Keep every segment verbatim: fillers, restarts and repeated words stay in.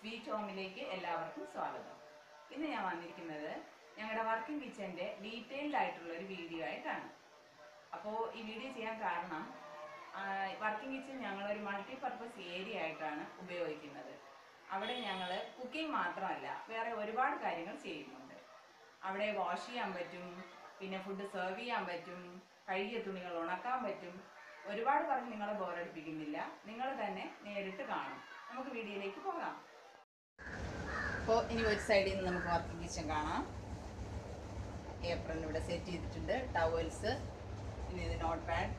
Sweet Home Lake, Elavarkin Solomon. In the Yamanik, you had a working kitchen day, detailed title video. Apo in it is a carna working kitchen, younger multi purpose area. Avade younger cooking matrala, where a very bad carrier saved. Avade washi ambatum, in a food survey ambatum, Kadia Tunigalona cambatum, very bad working in a borrowed piginilla, Ningal than near it to Ghana. നമുക്ക് വീഡിയോയിലേക്ക് പോകാം. അപ്പോൾ ഇനി ഒരു സൈഡിൽ നിന്ന് നമുക്ക് working kitchen കാണാം. ഏപ്രിൽ ഇവിടെ സെറ്റ് ചെയ്തിട്ടുണ്ട്. ടവൽസ്, ഇനി ഇത് നോട്ട് പാഡ്.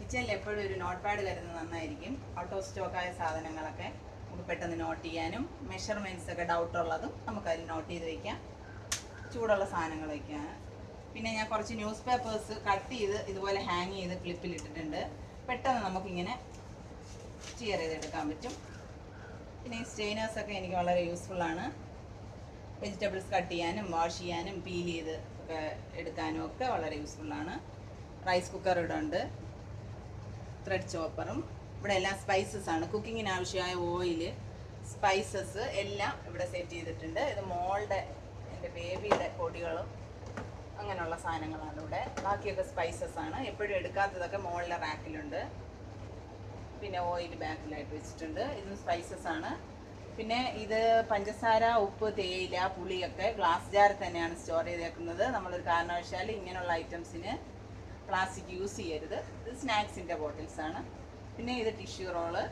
കിച്ചണിൽ എപ്പോഴും ഒരു നോട്ട് പാഡ് കരുതുന്നത് നന്നായിരിക്കും. ഔട്ട് ഓഫ് സ്റ്റോക്കായ സാധനങ്ങളൊക്കെ നമുക്ക് പെട്ടെന്ന് നോട്ട് ചെയ്യാനും മെഷർമെൻറ്റ്സ് ഒക്കെ ഡൗട്ട് ഉള്ളതും നമുക്കതിൽ നോട്ട് ചെയ്ത് വയ്ക്കാം. ചൂടുള്ള സാധനങ്ങൾ വയ്ക്കാം. പിന്നെ ഞാൻ കുറച്ച് ന്യൂസ് പേപ്പേഴ്സ് കട്ട് ചെയ്ത് ഇതുപോലെ ഹാങ് ചെയ്ത് ക്ലിപ്പിലിട്ടിട്ടുണ്ട്. പെട്ടെന്ന് നമുക്കിങ്ങനെ സ്റ്റീർ ചെയ്തെടുക്കാൻ പറ്റും. പിന്നെ ഈ സ്റ്റെയിനേഴ്സൊക്കെ എനിക്ക് വളരെ യൂസ്ഫുള്ളാണ്. വെജിറ്റബിൾസ് കട്ട് ചെയ്യാനും വാഷ് ചെയ്യാനും പീൽ ചെയ്ത് ഒക്കെ എടുക്കാനും ഒക്കെ വളരെ യൂസ്ഫുള്ളാണ്. റൈസ് കുക്കർ ഇവിടെ ഉണ്ട്, ത്രെഡ് ചോപ്പറും. ഇവിടെ എല്ലാം സ്പൈസസാണ്, കുക്കിങ്ങിന് ആവശ്യമായ ഓയിൽ, സ്പൈസസ് എല്ലാം ഇവിടെ സെറ്റ് ചെയ്തിട്ടുണ്ട്. ഇത് മോളുടെ, എൻ്റെ ബേബിയുടെ പൊടികളും അങ്ങനെയുള്ള സാധനങ്ങളാണ് ഇവിടെ. ബാക്കിയൊക്കെ സ്പൈസസാണ്, എപ്പോഴും എടുക്കാത്തതൊക്കെ മോളുടെ റാക്കിലുണ്ട്. പിന്നെ ഓയിൽ ബാക്കിലായിട്ട് വെച്ചിട്ടുണ്ട്, ഇതും സ്പൈസസ് ആണ്. പിന്നെ ഇത് പഞ്ചസാര, ഉപ്പ്, തേയില, പുളിയൊക്കെ ഗ്ലാസ് ജാറിൽ തന്നെയാണ് സ്റ്റോർ ചെയ്തേക്കുന്നത്. നമ്മളൊരു കാരണവശാൽ ഇങ്ങനെയുള്ള ഐറ്റംസിന് പ്ലാസ്റ്റിക് യൂസ് ചെയ്യരുത്. ഇത് സ്നാക്സിൻ്റെ ബോട്ടിൽസാണ്. പിന്നെ ഇത് ടിഷ്യൂ റോള്,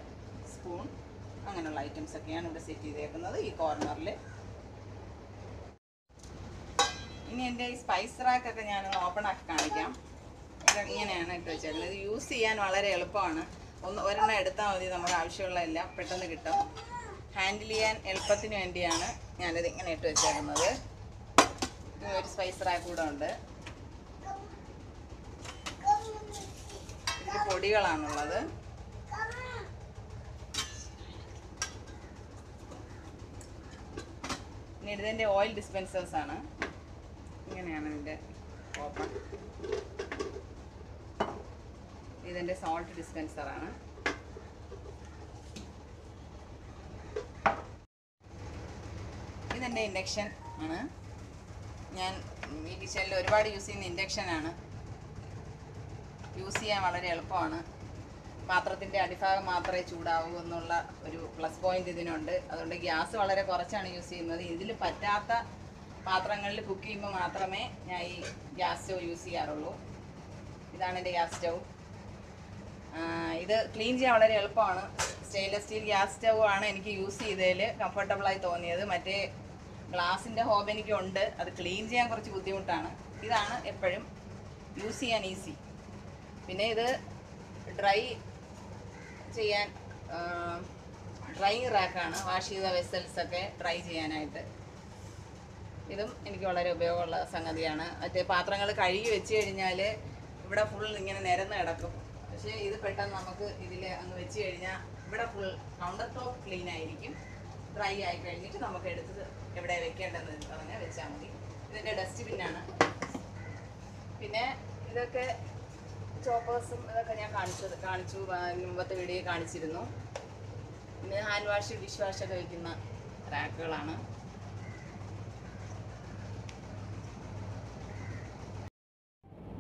സ്പൂൺ, അങ്ങനെയുള്ള ഐറ്റംസൊക്കെയാണ് ഇവിടെ സെറ്റ് ചെയ്തേക്കുന്നത് ഈ കോർണറിൽ. ഇനി എൻ്റെ ഈ സ്പൈസ് റാക്കൊക്കെ ഞാൻ ഓപ്പൺ ആക്കി കാണിക്കാം. ഇങ്ങനെയാണ് ഇട്ട് വെച്ചേക്കുന്നത്. ഇത് യൂസ് ചെയ്യാൻ വളരെ എളുപ്പമാണ്. ഒന്ന് ഒരെണ്ണം എടുത്താൽ മതി, നമ്മുടെ ആവശ്യമുള്ള എല്ലാം പെട്ടെന്ന് കിട്ടും. ഹാൻഡിൽ ചെയ്യാൻ എളുപ്പത്തിന് വേണ്ടിയാണ് ഞാനിത് ഇങ്ങനെ ഇട്ട് വെച്ചേക്കുന്നത്. ഒരു സ്പൈസ് റാക്ക് കൂടെ ഉണ്ട്. ഇതിൽ പൊടികളാണുള്ളത്. പിന്നെ ഇതിൻ്റെ ഓയിൽ ഡിസ്പെൻസേഴ്സാണ്. ഇങ്ങനെയാണ് ഇതിൻ്റെ ഓപ്പൺ. ഇതെൻ്റെ സോൾട്ട് ഡിസ്പെൻസറാണ്. ഇതെൻ്റെ ഇൻഡക്ഷൻ ആണ്. ഞാൻ ഈ കിച്ചണിൽ ഒരുപാട് യൂസ് ചെയ്യുന്ന ഇൻഡക്ഷനാണ്. യൂസ് ചെയ്യാൻ വളരെ എളുപ്പമാണ്. പാത്രത്തിൻ്റെ അടിഭാഗം മാത്രമേ ചൂടാവൂ എന്നുള്ള ഒരു പ്ലസ് പോയിൻ്റ് ഇതിനുണ്ട്. അതുകൊണ്ട് ഗ്യാസ് വളരെ കുറച്ചാണ് യൂസ് ചെയ്യുന്നത്. ഇതിൽ പറ്റാത്ത പാത്രങ്ങളിൽ കുക്ക് ചെയ്യുമ്പോൾ മാത്രമേ ഞാൻ ഈ ഗ്യാസ് സ്റ്റൗ യൂസ് ചെയ്യാറുള്ളൂ. ഇതാണ് എൻ്റെ ഗ്യാസ് സ്റ്റൗ. ഇത് ക്ലീൻ ചെയ്യാൻ വളരെ എളുപ്പമാണ്. സ്റ്റെയിൻലെസ് സ്റ്റീൽ ഗ്യാസ് സ്റ്റവ് ആണ് എനിക്ക് യൂസ് ചെയ്തതിൽ കംഫർട്ടബിളായി തോന്നിയത്. മറ്റേ ഗ്ലാസിൻ്റെ ഹോബ് എനിക്കുണ്ട്, അത് ക്ലീൻ ചെയ്യാൻ കുറച്ച് ബുദ്ധിമുട്ടാണ്. ഇതാണ് എപ്പോഴും യൂസ് ചെയ്യാൻ ഈസി. പിന്നെ ഇത് ഡ്രൈ ചെയ്യാൻ ഡ്രൈയിങ് റാക്കാണ്, വാഷ് ചെയ്ത വെസൽസൊക്കെ ഡ്രൈ ചെയ്യാനായിട്ട്. ഇതും എനിക്ക് വളരെ ഉപയോഗമുള്ള സംഗതിയാണ്. മറ്റേ പാത്രങ്ങൾ കഴുകി വെച്ച് കഴിഞ്ഞാൽ ഇവിടെ ഫുൾ ഇങ്ങനെ നിരന്ന് കിടക്കും. പക്ഷേ ഇത് പെട്ടെന്ന് നമുക്ക് ഇതിൽ അങ്ങ് വെച്ച് കഴിഞ്ഞാൽ ഇവിടെ ഫുൾ കൗണ്ടർ ടോപ്പ് ക്ലീൻ ആയിരിക്കും. ഡ്രൈ ആയി കഴിഞ്ഞിട്ട് നമുക്ക് എടുത്തത് എവിടെ വെക്കേണ്ടത് പറഞ്ഞ് വെച്ചാൽ മതി. ഇതിൻ്റെ ഡസ്റ്റ്ബിന്നാണ്. പിന്നെ ഇതൊക്കെ ചോപ്പേഴ്സും ഇതൊക്കെ ഞാൻ കാണിച്ചത് കാണിച്ചു മുമ്പത്തെ വീഡിയോ കാണിച്ചിരുന്നു. പിന്നെ ഹാൻഡ് വാഷ്, ഡിഷ് വാഷൊക്കെ വയ്ക്കുന്ന റാക്കുകളാണ്.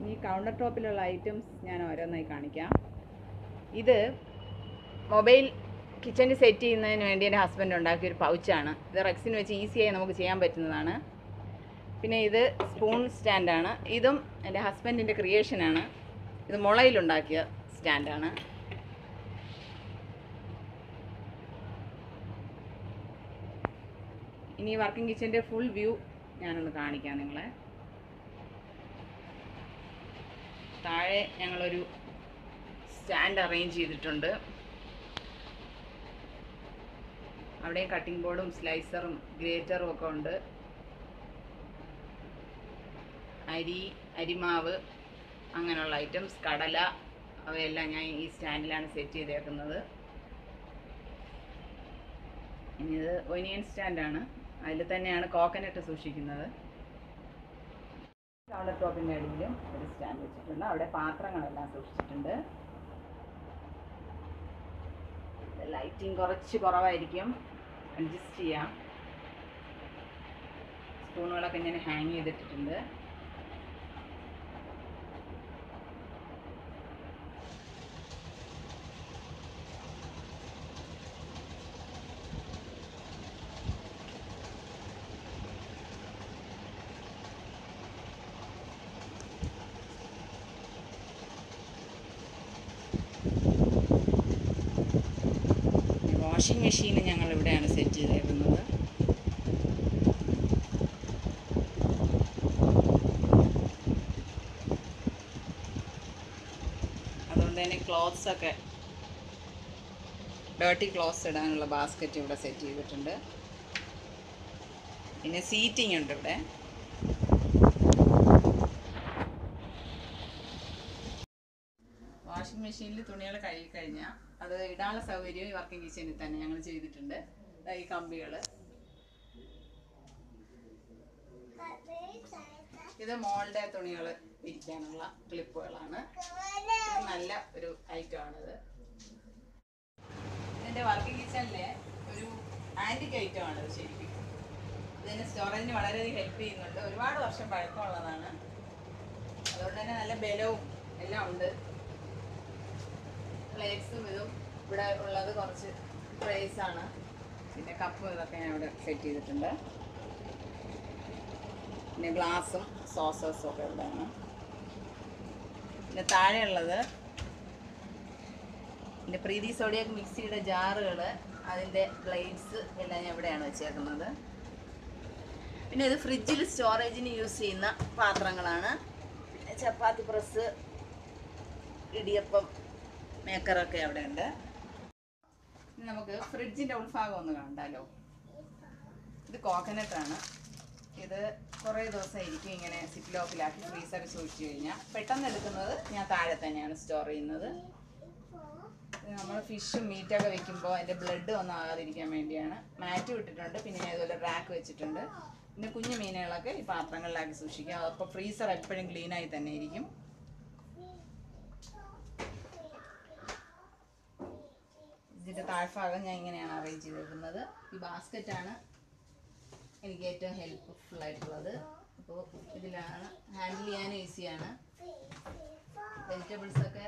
ഈ കൗണ്ടർ ടോപ്പിലുള്ള ഐറ്റംസ് ഞാൻ ഓരോന്നായി കാണിക്കാം. ഇത് മൊബൈൽ കിച്ചണിൽ സെറ്റ് ചെയ്യുന്നതിന് വേണ്ടി എൻ്റെ ഹസ്ബൻഡ് ഉണ്ടാക്കിയൊരു പൗച്ചാണ്. ഇത് റെക്സിന് വെച്ച് ഈസിയായി നമുക്ക് ചെയ്യാൻ പറ്റുന്നതാണ്. പിന്നെ ഇത് സ്പൂൺ സ്റ്റാൻഡാണ്. ഇതും എൻ്റെ ഹസ്ബൻഡിൻ്റെ ക്രിയേഷനാണ്. ഇത് മുളയിലുണ്ടാക്കിയ സ്റ്റാൻഡാണ്. ഇനി വർക്കിംഗ് കിച്ചൻ്റെ ഫുൾ വ്യൂ ഞാനൊന്ന് കാണിക്കാം നിങ്ങളെ. താഴെ ഞങ്ങളൊരു സ്റ്റാൻഡ് അറേഞ്ച് ചെയ്തിട്ടുണ്ട്. അവിടെ കട്ടിംഗ് ബോർഡും സ്ലൈസറും ഗ്രേറ്ററും ഒക്കെ ഉണ്ട്. അരി, അരിമാവ്, അങ്ങനെയുള്ള ഐറ്റംസ്, കടല, അവയെല്ലാം ഞാൻ ഈ സ്റ്റാൻഡിലാണ് സെറ്റ് ചെയ്തേക്കുന്നത്. ഇനി ഇത് ഒനിയൻ സ്റ്റാൻഡാണ്. അതിൽ തന്നെയാണ് കോക്കനട്ട് സൂക്ഷിക്കുന്നത്. കൗണ്ടർ ടോപ്പിൻ്റെ അടിയിലും ഒരു സ്റ്റാൻഡ് വെച്ചിട്ടുണ്ട്. അവിടെ പാത്രങ്ങളെല്ലാം സൂക്ഷിച്ചിട്ടുണ്ട്. ലൈറ്റിംഗ് കുറച്ച് കുറവായിരിക്കും, അഡ്ജസ്റ്റ് ചെയ്യാം. സ്പൂണുകളൊക്കെ ഞാൻ ഹാങ് ചെയ്തിട്ടിട്ടുണ്ട്. വാഷിംഗ് മെഷീൻ ഞങ്ങൾ ഇവിടെയാണ് സെറ്റ് ചെയ്തേക്കുന്നത്. അതുകൊണ്ട് തന്നെ ക്ലോത്ത്സൊക്കെ ഡേർട്ടി ക്ലോത്ത്സ് ഇടാനുള്ള ബാസ്ക്കറ്റ് ഇവിടെ സെറ്റ് ചെയ്തിട്ടുണ്ട്. പിന്നെ സീറ്റിംഗ് ഉണ്ട് ഇവിടെ. വാഷിംഗ് മെഷീനിൽ തുണികൾ കഴുകി കഴിഞ്ഞാൽ അത് ഇടാനുള്ള സൗകര്യം ഈ വർക്കിംഗ് കിച്ചണിൽ തന്നെ ഞങ്ങൾ ചെയ്തിട്ടുണ്ട്. ഈ കമ്പികൾ, ഇത് മോളുടെ തുണികൾ വിരിക്കാനുള്ള ക്ലിപ്പുകളാണ്. നല്ല ഒരു ഐറ്റം ആണിത്. ഇതിൻ്റെ വർക്കിംഗ് കിച്ചണിലെ ഒരു ആൻറ്റിക് ഐറ്റം ആണിത് ശരിക്കും. ഇതിന് സ്റ്റോറേജിന് വളരെയധികം ഹെൽപ്പ് ചെയ്യുന്നുണ്ട്. ഒരുപാട് വർഷം പഴക്കമുള്ളതാണ്. അതുകൊണ്ട് തന്നെ നല്ല ബലവും എല്ലാം ഉണ്ട്. പ്ലേറ്റ്സും ഇതും ഇവിടെ ഉള്ളത് കുറച്ച് പ്രൈസാണ്. പിന്നെ കപ്പും ഇതൊക്കെ ഞാൻ ഇവിടെ സെറ്റ് ചെയ്തിട്ടുണ്ട്. പിന്നെ ഗ്ലാസും സോസേഴ്സും ഒക്കെ ഇവിടെയാണ്. പിന്നെ താഴെയുള്ളത് പിന്നെ പ്രീതി സോഡിയാക്ക് മിക്സിയുടെ ജാറുകൾ, അതിൻ്റെ പ്ലേറ്റ്സ് എല്ലാം ഞാൻ ഇവിടെയാണ് വെച്ചേക്കുന്നത്. പിന്നെ ഇത് ഫ്രിഡ്ജിൽ സ്റ്റോറേജിന് യൂസ് ചെയ്യുന്ന പാത്രങ്ങളാണ്. പിന്നെ ചപ്പാത്തി പ്രസ്, ഇടിയപ്പം മേക്കറൊക്കെ അവിടെ ഉണ്ട്. നമുക്ക് ഫ്രിഡ്ജിൻ്റെ ഉൾഭാഗം ഒന്ന് കണ്ടാലോ. ഇത് കോക്കനട്ടാണ്. ഇത് കുറേ ദിവസം ഇരിക്കും ഇങ്ങനെ സിറ്റ് ലോക്കിലാക്കി ഫ്രീസറിൽ സൂക്ഷിച്ചു കഴിഞ്ഞാൽ. പെട്ടെന്ന് എടുക്കുന്നത് ഞാൻ താഴെ തന്നെയാണ് സ്റ്റോർ ചെയ്യുന്നത്. നമ്മൾ ഫിഷും മീറ്റൊക്കെ വെക്കുമ്പോൾ അതിൻ്റെ ബ്ലഡ് ഒന്നും ആകാതിരിക്കാൻ വേണ്ടിയാണ് മാറ്റ് വിട്ടിട്ടുണ്ട്. പിന്നെ ഞാൻ ഇതുപോലെ റാക്ക് വെച്ചിട്ടുണ്ട്. പിന്നെ കുഞ്ഞു മീനുകളൊക്കെ ഈ പാത്രങ്ങളിലാക്കി സൂക്ഷിക്കാം. അപ്പോൾ ഫ്രീസർ എപ്പോഴും ക്ലീനായി തന്നെ ഇരിക്കും. ഇതിൻ്റെ താഴ്ഭാഗം ഞാൻ ഇങ്ങനെയാണ് അറേഞ്ച് ചെയ്തിരിക്കുന്നത്. ഈ ബാസ്ക്കറ്റാണ് എനിക്ക് ഏറ്റവും ഹെൽപ്ഫുൾ ആയിട്ടുള്ളത്. അപ്പോൾ ഇതിലാണ് ഹാൻഡിൽ ചെയ്യാൻ ഈസിയാണ്. വെജിറ്റബിൾസൊക്കെ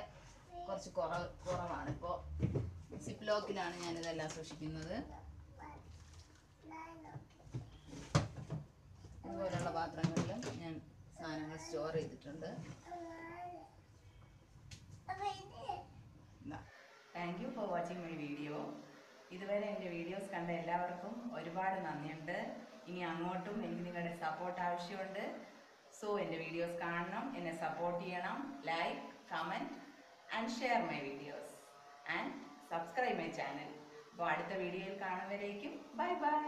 കുറച്ച് കുറവ് കുറവാണ് ഇപ്പോൾ. സിപ്പ് ലോക്കിലാണ് ഞാനിതെല്ലാം സൂക്ഷിക്കുന്നത്. ഇതുപോലുള്ള പാത്രങ്ങളിലും ഞാൻ സാധനങ്ങൾ സ്റ്റോർ ചെയ്തിട്ടുണ്ട്. Thank you for watching my video. ഇതുവരെ എൻ്റെ വീഡിയോസ് കണ്ട എല്ലാവർക്കും ഒരുപാട് നന്ദിയുണ്ട്. ഇനി അങ്ങോട്ടും എനിക്ക് നിങ്ങളുടെ സപ്പോർട്ട് ആവശ്യമുണ്ട്. സോ എൻ്റെ വീഡിയോസ് കാണണം, എന്നെ സപ്പോർട്ട് ചെയ്യണം. Like, comment and share my videos and subscribe my channel. അപ്പോൾ അടുത്ത വീഡിയോയിൽ കാണുന്നവരേക്കും ബൈ ബൈ.